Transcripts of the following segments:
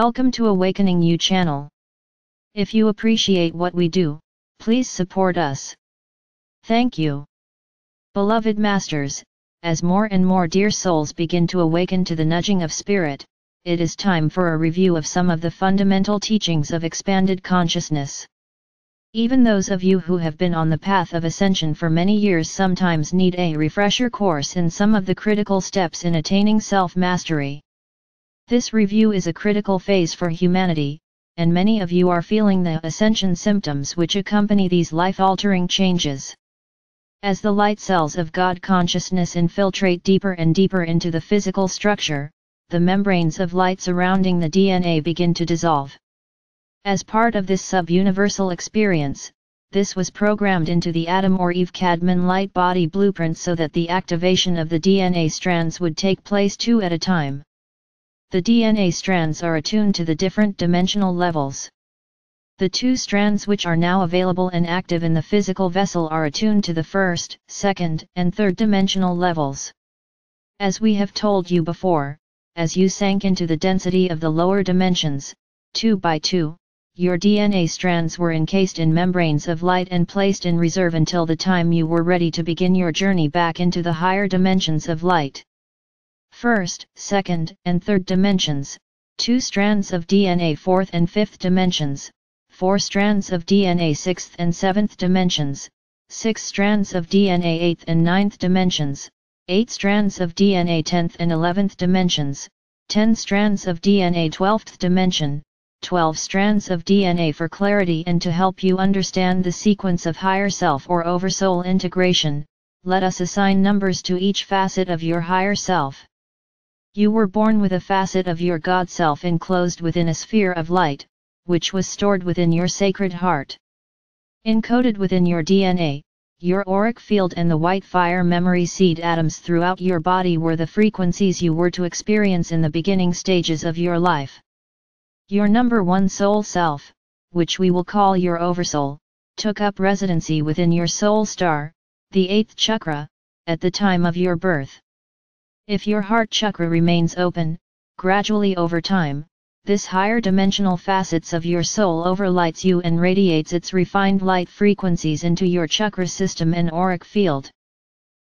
Welcome to Awakening You channel. If you appreciate what we do, please support us. Thank you. Beloved Masters, as more and more dear souls begin to awaken to the nudging of Spirit, it is time for a review of some of the fundamental teachings of expanded consciousness. Even those of you who have been on the path of ascension for many years sometimes need a refresher course in some of the critical steps in attaining self-mastery. This review is a critical phase for humanity, and many of you are feeling the ascension symptoms which accompany these life-altering changes. As the light cells of God consciousness infiltrate deeper and deeper into the physical structure, the membranes of light surrounding the DNA begin to dissolve. As part of this sub-universal experience, this was programmed into the Adam or Eve Kadmon light body blueprint so that the activation of the DNA strands would take place two at a time. The DNA strands are attuned to the different dimensional levels. The two strands which are now available and active in the physical vessel are attuned to the first, second, and third dimensional levels. As we have told you before, as you sank into the density of the lower dimensions, 2 by 2, your DNA strands were encased in membranes of light and placed in reserve until the time you were ready to begin your journey back into the higher dimensions of light. First, second, and third dimensions, 2 strands of DNA, fourth and fifth dimensions, 4 strands of DNA, sixth and seventh dimensions, 6 strands of DNA, eighth and ninth dimensions, 8 strands of DNA, 10th and 11th dimensions, 10 strands of DNA, 12th dimension, 12 strands of DNA for clarity and to help you understand the sequence of higher self or oversoul integration. Let us assign numbers to each facet of your higher self. You were born with a facet of your God self enclosed within a sphere of light, which was stored within your sacred heart. Encoded within your DNA, your auric field and the white fire memory seed atoms throughout your body were the frequencies you were to experience in the beginning stages of your life. Your number 1 soul self, which we will call your oversoul, took up residency within your soul star, the 8th chakra, at the time of your birth. If your heart chakra remains open, gradually over time, this higher dimensional facets of your soul overlights you and radiates its refined light frequencies into your chakra system and auric field.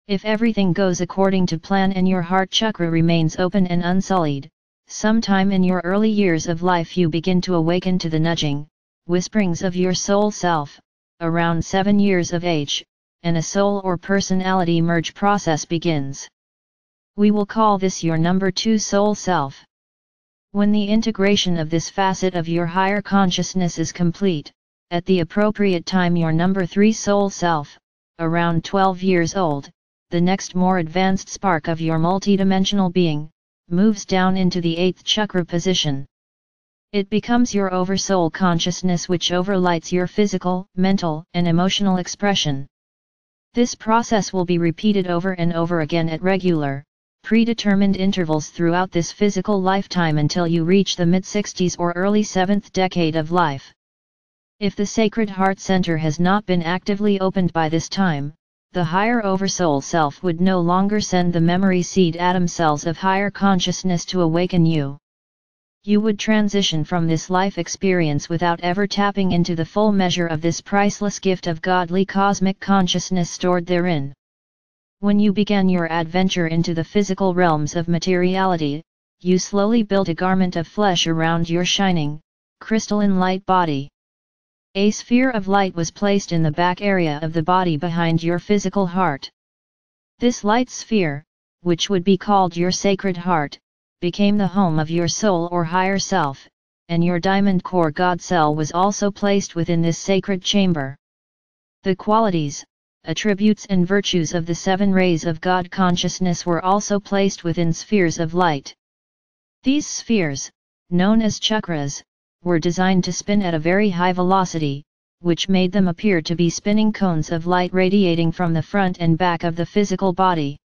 If everything goes according to plan and your heart chakra remains open and unsullied, sometime in your early years of life you begin to awaken to the nudging, whisperings of your soul self, around 7 years of age, and a soul or personality merge process begins. We will call this your number 2 soul self. When the integration of this facet of your higher consciousness is complete, at the appropriate time your number 3 soul self, around 12 years old, the next more advanced spark of your multidimensional being, moves down into the 8th chakra position. It becomes your oversoul consciousness which overlights your physical, mental, and emotional expression. This process will be repeated over and over again at regular, predetermined intervals throughout this physical lifetime until you reach the mid-60s or early 7th decade of life. If the Sacred Heart Center has not been actively opened by this time, the higher oversoul self would no longer send the memory seed atom cells of higher consciousness to awaken you. You would transition from this life experience without ever tapping into the full measure of this priceless gift of godly cosmic consciousness stored therein. When you began your adventure into the physical realms of materiality, you slowly built a garment of flesh around your shining, crystalline light body. A sphere of light was placed in the back area of the body behind your physical heart. This light sphere, which would be called your sacred heart, became the home of your soul or higher self, and your diamond core God cell was also placed within this sacred chamber. The qualities, attributes and virtues of the 7 rays of God consciousness were also placed within spheres of light. These spheres, known as chakras, were designed to spin at a very high velocity, which made them appear to be spinning cones of light radiating from the front and back of the physical body.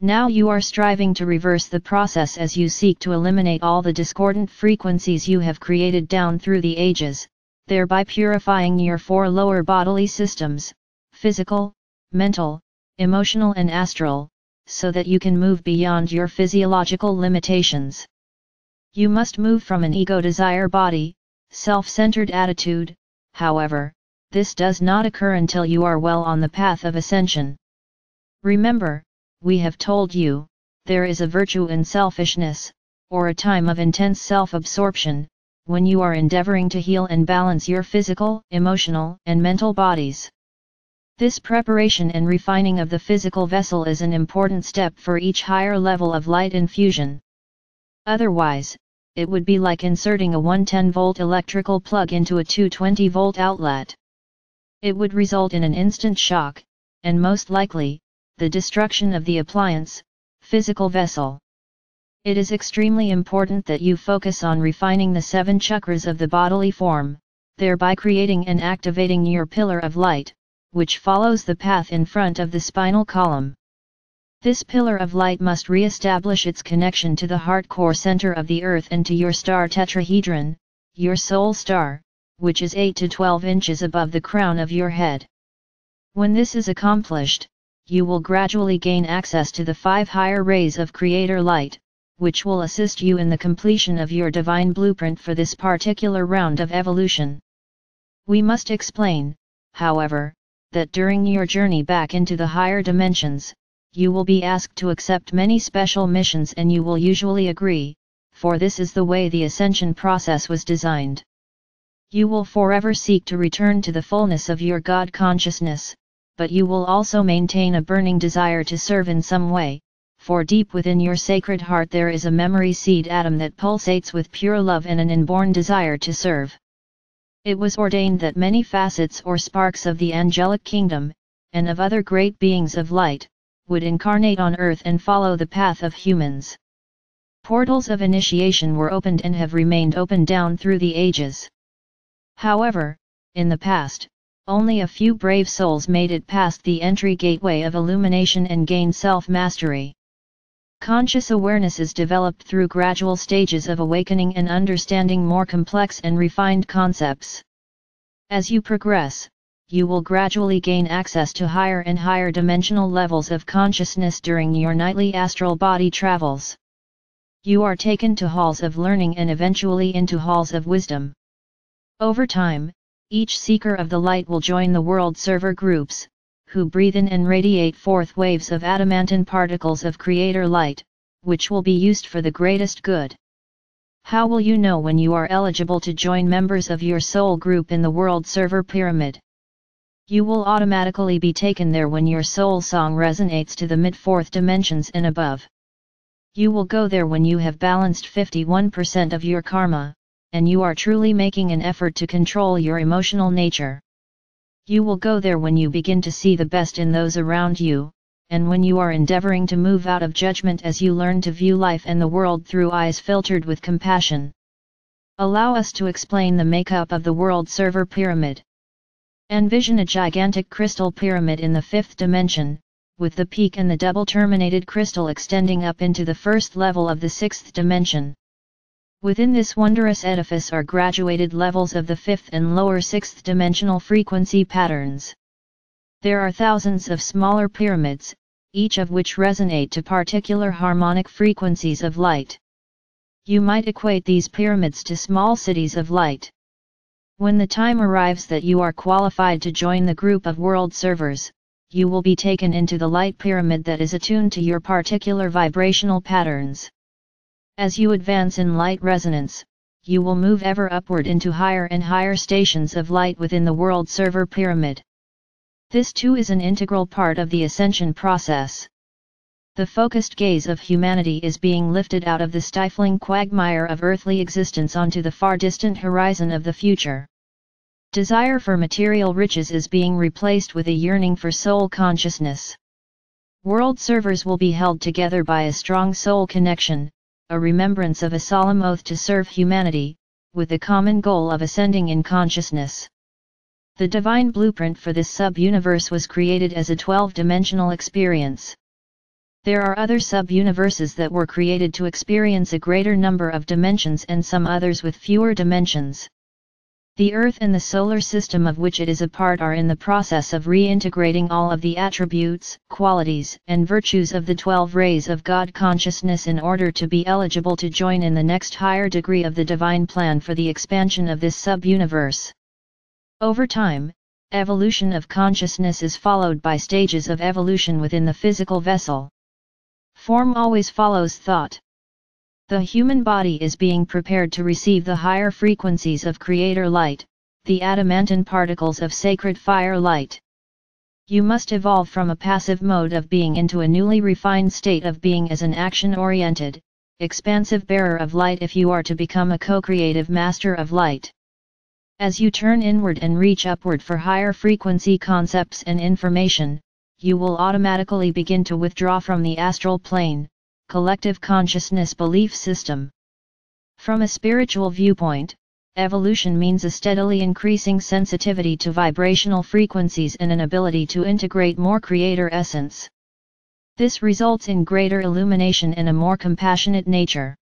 Now you are striving to reverse the process as you seek to eliminate all the discordant frequencies you have created down through the ages, thereby purifying your 4 lower bodily systems, physical, mental, emotional and astral, so that you can move beyond your physiological limitations. You must move from an ego desire body, self-centered attitude, however, this does not occur until you are well on the path of ascension. Remember, we have told you, there is a virtue in selfishness, or a time of intense self-absorption, when you are endeavoring to heal and balance your physical, emotional, and mental bodies. This preparation and refining of the physical vessel is an important step for each higher level of light infusion. Otherwise, it would be like inserting a 110-volt electrical plug into a 220-volt outlet. It would result in an instant shock, and most likely, the destruction of the appliance, physical vessel. It is extremely important that you focus on refining the 7 chakras of the bodily form, thereby creating and activating your pillar of light, which follows the path in front of the spinal column. This pillar of light must re-establish its connection to the heart core center of the earth and to your star tetrahedron, your soul star, which is 8 to 12 inches above the crown of your head. When this is accomplished, you will gradually gain access to the 5 higher rays of Creator light, which will assist you in the completion of your divine blueprint for this particular round of evolution. We must explain, however, that during your journey back into the higher dimensions, you will be asked to accept many special missions and you will usually agree, for this is the way the ascension process was designed. You will forever seek to return to the fullness of your God consciousness, but you will also maintain a burning desire to serve in some way, for deep within your sacred heart there is a memory seed atom that pulsates with pure love and an inborn desire to serve. It was ordained that many facets or sparks of the angelic kingdom, and of other great beings of light, would incarnate on earth and follow the path of humans. Portals of initiation were opened and have remained open down through the ages. However, in the past, only a few brave souls made it past the entry gateway of illumination and gained self-mastery. Conscious awareness is developed through gradual stages of awakening and understanding more complex and refined concepts. As you progress, you will gradually gain access to higher and higher dimensional levels of consciousness during your nightly astral body travels. You are taken to halls of learning and eventually into halls of wisdom. Over time, each seeker of the light will join the world server groups, who breathe in and radiate forth waves of adamantine particles of Creator light, which will be used for the greatest good. How will you know when you are eligible to join members of your soul group in the world server pyramid? You will automatically be taken there when your soul song resonates to the mid-fourth dimensions and above. You will go there when you have balanced 51% of your karma, and you are truly making an effort to control your emotional nature. You will go there when you begin to see the best in those around you, and when you are endeavoring to move out of judgment as you learn to view life and the world through eyes filtered with compassion. Allow us to explain the makeup of the world server pyramid. Envision a gigantic crystal pyramid in the 5th dimension, with the peak and the double-terminated crystal extending up into the 1st level of the 6th dimension. Within this wondrous edifice are graduated levels of the 5th and lower 6th dimensional frequency patterns. There are thousands of smaller pyramids, each of which resonate to particular harmonic frequencies of light. You might equate these pyramids to small cities of light. When the time arrives that you are qualified to join the group of world servers, you will be taken into the light pyramid that is attuned to your particular vibrational patterns. As you advance in light resonance, you will move ever upward into higher and higher stations of light within the world server pyramid. This too is an integral part of the ascension process. The focused gaze of humanity is being lifted out of the stifling quagmire of earthly existence onto the far distant horizon of the future. Desire for material riches is being replaced with a yearning for soul consciousness. World servers will be held together by a strong soul connection, a remembrance of a solemn oath to serve humanity, with the common goal of ascending in consciousness. The divine blueprint for this sub-universe was created as a 12-dimensional experience. There are other sub-universes that were created to experience a greater number of dimensions and some others with fewer dimensions. The Earth and the solar system of which it is a part are in the process of reintegrating all of the attributes, qualities, and virtues of the 12 rays of God consciousness in order to be eligible to join in the next higher degree of the divine plan for the expansion of this sub-universe. Over time, evolution of consciousness is followed by stages of evolution within the physical vessel. Form always follows thought. The human body is being prepared to receive the higher frequencies of Creator Light, the adamantine particles of sacred fire light. You must evolve from a passive mode of being into a newly refined state of being as an action-oriented, expansive bearer of light if you are to become a co-creative master of light. As you turn inward and reach upward for higher frequency concepts and information, you will automatically begin to withdraw from the astral plane, collective consciousness belief system. From a spiritual viewpoint, evolution means a steadily increasing sensitivity to vibrational frequencies and an ability to integrate more creator essence. This results in greater illumination and a more compassionate nature.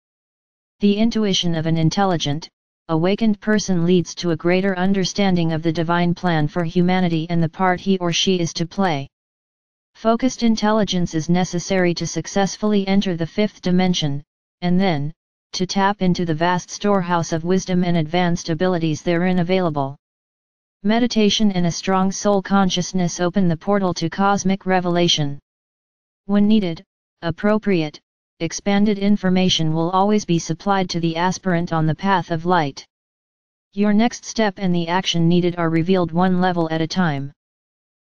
The intuition of an intelligent, awakened person leads to a greater understanding of the divine plan for humanity and the part he or she is to play. Focused intelligence is necessary to successfully enter the fifth dimension, and then, to tap into the vast storehouse of wisdom and advanced abilities therein available. Meditation and a strong soul consciousness open the portal to cosmic revelation. When needed, appropriate, expanded information will always be supplied to the aspirant on the path of light. Your next step and the action needed are revealed one level at a time.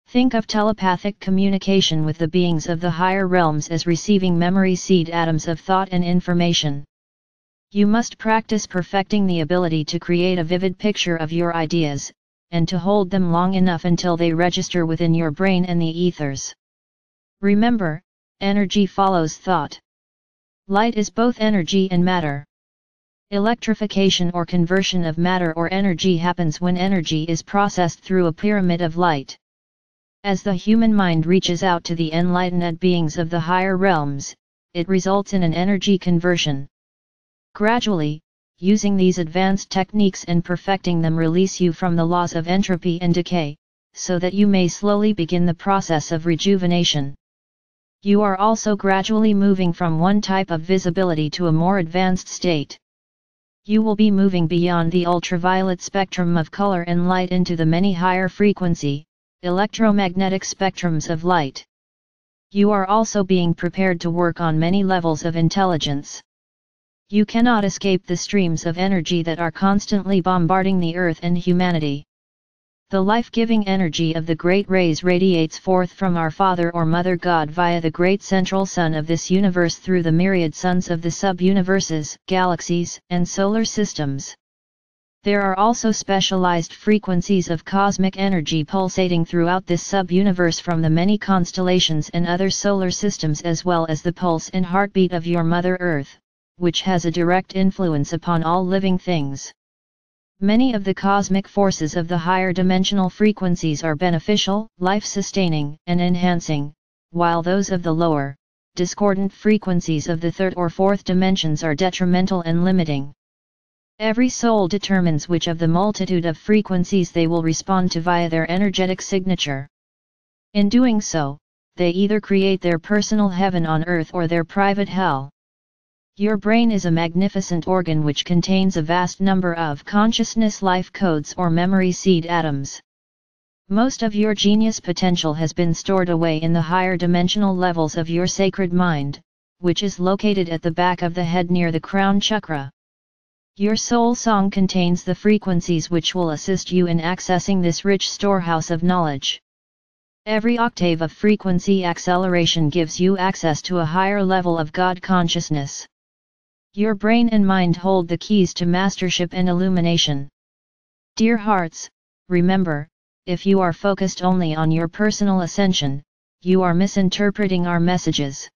Think of telepathic communication with the beings of the higher realms as receiving memory seed atoms of thought and information. You must practice perfecting the ability to create a vivid picture of your ideas, and to hold them long enough until they register within your brain and the ethers. Remember, energy follows thought. Light is both energy and matter. Electrification or conversion of matter or energy happens when energy is processed through a pyramid of light. As the human mind reaches out to the enlightened beings of the higher realms, it results in an energy conversion. Gradually, using these advanced techniques and perfecting them release you from the laws of entropy and decay, so that you may slowly begin the process of rejuvenation. You are also gradually moving from one type of visibility to a more advanced state. You will be moving beyond the ultraviolet spectrum of color and light into the many higher frequency, electromagnetic spectrums of light. You are also being prepared to work on many levels of intelligence. You cannot escape the streams of energy that are constantly bombarding the Earth and humanity. The life-giving energy of the great rays radiates forth from our Father or Mother God via the great central sun of this universe through the myriad suns of the sub-universes, galaxies, and solar systems. There are also specialized frequencies of cosmic energy pulsating throughout this sub-universe from the many constellations and other solar systems, as well as the pulse and heartbeat of your Mother Earth, which has a direct influence upon all living things. Many of the cosmic forces of the higher dimensional frequencies are beneficial, life-sustaining, and enhancing, while those of the lower, discordant frequencies of the third or fourth dimensions are detrimental and limiting. Every soul determines which of the multitude of frequencies they will respond to via their energetic signature. In doing so, they either create their personal heaven on earth or their private hell. Your brain is a magnificent organ which contains a vast number of consciousness life codes or memory seed atoms. Most of your genius potential has been stored away in the higher dimensional levels of your sacred mind, which is located at the back of the head near the crown chakra. Your soul song contains the frequencies which will assist you in accessing this rich storehouse of knowledge. Every octave of frequency acceleration gives you access to a higher level of God consciousness. Your brain and mind hold the keys to mastership and illumination. Dear hearts, remember, if you are focused only on your personal ascension, you are misinterpreting our messages.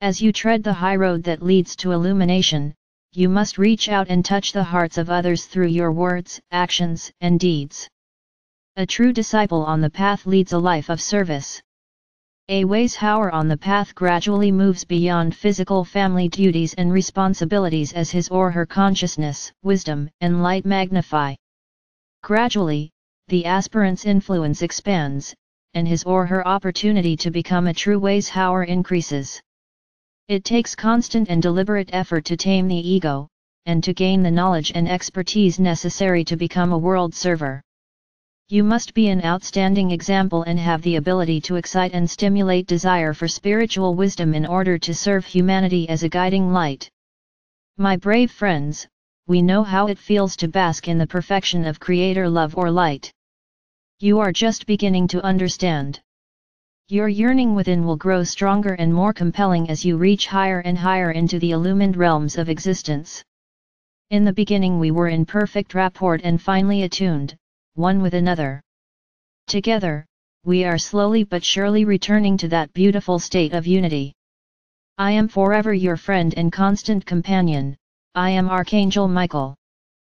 As you tread the high road that leads to illumination, you must reach out and touch the hearts of others through your words, actions, and deeds. A true disciple on the path leads a life of service. A wayshauer on the path gradually moves beyond physical family duties and responsibilities as his or her consciousness, wisdom, and light magnify. Gradually, the aspirant's influence expands, and his or her opportunity to become a true wayshauer increases. It takes constant and deliberate effort to tame the ego, and to gain the knowledge and expertise necessary to become a world server. You must be an outstanding example and have the ability to excite and stimulate desire for spiritual wisdom in order to serve humanity as a guiding light. My brave friends, we know how it feels to bask in the perfection of Creator love or light. You are just beginning to understand. Your yearning within will grow stronger and more compelling as you reach higher and higher into the illumined realms of existence. In the beginning we were in perfect rapport and finely attuned, one with another. Together, we are slowly but surely returning to that beautiful state of unity. I am forever your friend and constant companion, I am Archangel Michael.